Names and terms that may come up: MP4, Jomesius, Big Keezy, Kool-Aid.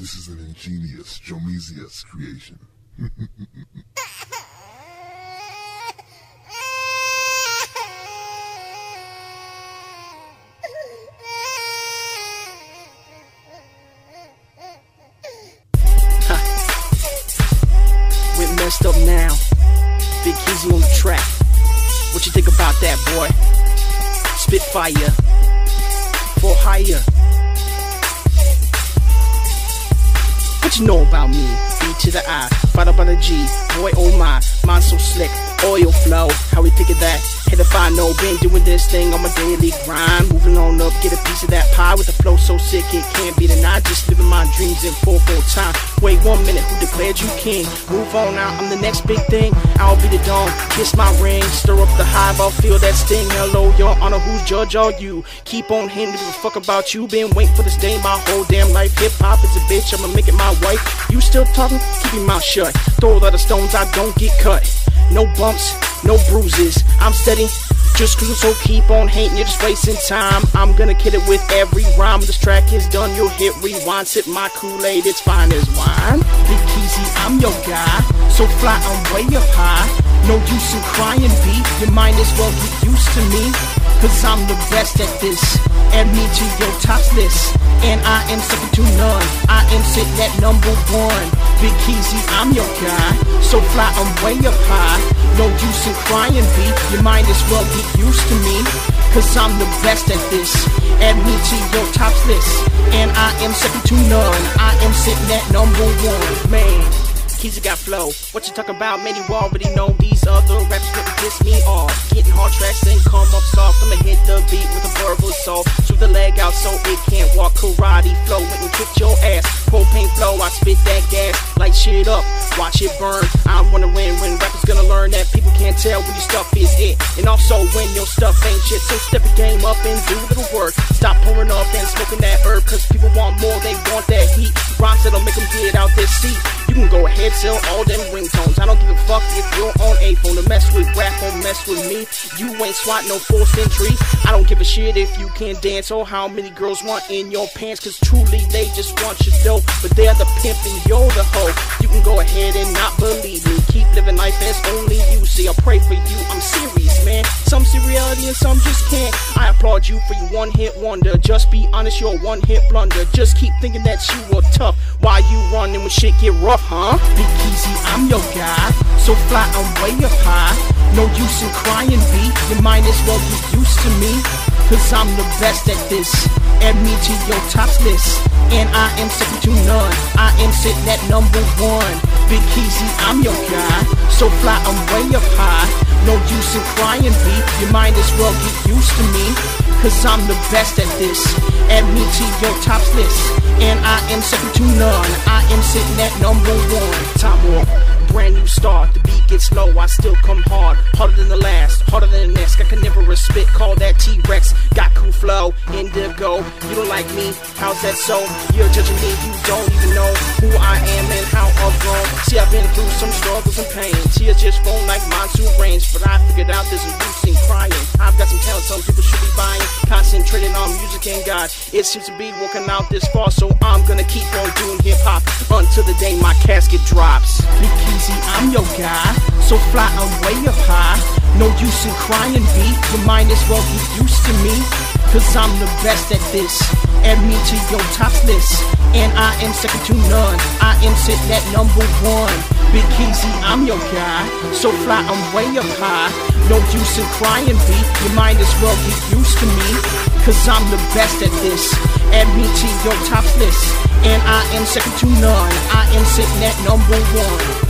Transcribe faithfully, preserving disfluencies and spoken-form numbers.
This is an ingenious Jomesius creation. We're messed up now. Big Keezy on the track. What you think about that, boy? Spitfire. For hire. What you know about me? B to the I, bada bada G, boy oh my, mine so slick, oil flow, how we think of that? Hit if I know, been doing this thing on my daily grind, moving on up, get a piece of that pie with the flow so sick it can't be denied, just living my dreams in full full time. Wait one minute, who declared you king? Move on out, I'm the next big thing, I'll be the dawn, kiss my ring, stir up the hive, I'll feel that sting, hello your honor, who's judge are you? Keep on him, give a fuck about you, been waiting for this day my whole damn life, hip hop is a bitch, I'ma make it my wife, you still talking? Keep your mouth shut, throw a lot of stones, I don't get cut, no bumps, no bruises, I'm steady, just cruising, so keep on hating, you're just wasting time. I'm gonna kill it with every rhyme. This track is done, you'll hit rewind. Sip my Kool-Aid, it's fine as wine. Big Keezy, I'm your guy. So fly, I'm way up high. No use in crying, B. You might as well get used to me. Cause I'm the best at this. Add me to your top list. And I am second to none. I am sitting at number one. Big Keezy, I'm your guy. So fly, I'm way up high. No use in crying, B. You might as well get used to me. Cause I'm the best at this. Add me to your top list. And I am second to none. I am sitting at number one. Man, Keezy got flow. What you talking about? Man, you already know these other rappers couldn't piss me off. Getting hard tracks and come up soft. I'ma hit the beat with a verbal assault. Shoot the leg out so it can't walk. Karate flow, it can kick your ass. Propane flow, I spit that gas. Light shit up, watch it burn. I'm gonna win when rappers gonna learn that people can't tell when your stuff is it. And also when your stuff ain't shit. So step your game up and do a little work. Stop pouring up and smoking that herb. Cause people want more, they want that heat. Rhymes that'll make them get out their seat. You can go ahead, sell all them ringtones. I don't give a fuck if you're on a phone. To mess with rap, don't mess with me. You ain't swat no full century. I don't give a shit if you can't dance or how many girls want in your pants. Cause truly they just want your dough. But they're the pimp and you're the hoe. You can go ahead and not believe me. Keep living life as only you see. I pray for you, I'm serious, man. Some see reality and some just can't. I applaud you for your one hit wonder. Just be honest, you're a one hit blunder. Just keep thinking that you are tough. Why you running when shit get rough, huh? Big Keezy, I'm your guy. So fly, I'm way up high. No use in crying, B. You might as well get used to me. Cause I'm the best at this. Add me to your top list. And I am second to none. I am sitting at number one. Big Keezy, I'm your guy. So fly, I'm way up high. No use in crying, B. You might as well get used to me. Cause I'm the best at this. Add me to your top list. And I am second to none. I am sitting at number one. Top one. Brand new start, the beat gets low, I still come hard. Harder than the last, harder than the next. I can never spit, call that T-Rex. Got cool flow, indigo. You don't like me, how's that so? You're judging me, you don't even know who I am and how I've grown. See, I've been through some struggles and pain. Tears just fall like monsoon rains. But I figured out there's no use in crying. I've got some talent, some people should be buying. Concentrating on music and God. It seems to be working out this far, so I'm gonna keep on doing hip-hop until the day my casket drops. Big Keezy, I'm your guy. So fly, I'm way up high. No use in crying, B. You might as well get used to me. Cause I'm the best at this. Add me to your top list. And I am second to none. I am sitting at number one. Big Keezy, I'm your guy. So fly, I'm way up high. No use in crying, B. You might as well get used to me. Cause I'm the best at this. Add me to your top list. And I am second to none. I am sitting at number one.